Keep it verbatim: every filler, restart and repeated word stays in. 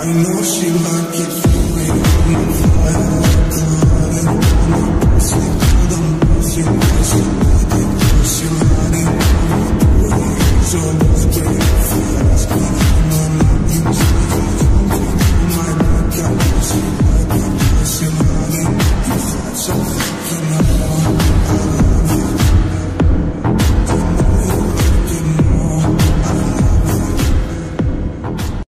I know she like it, you ain't on fire.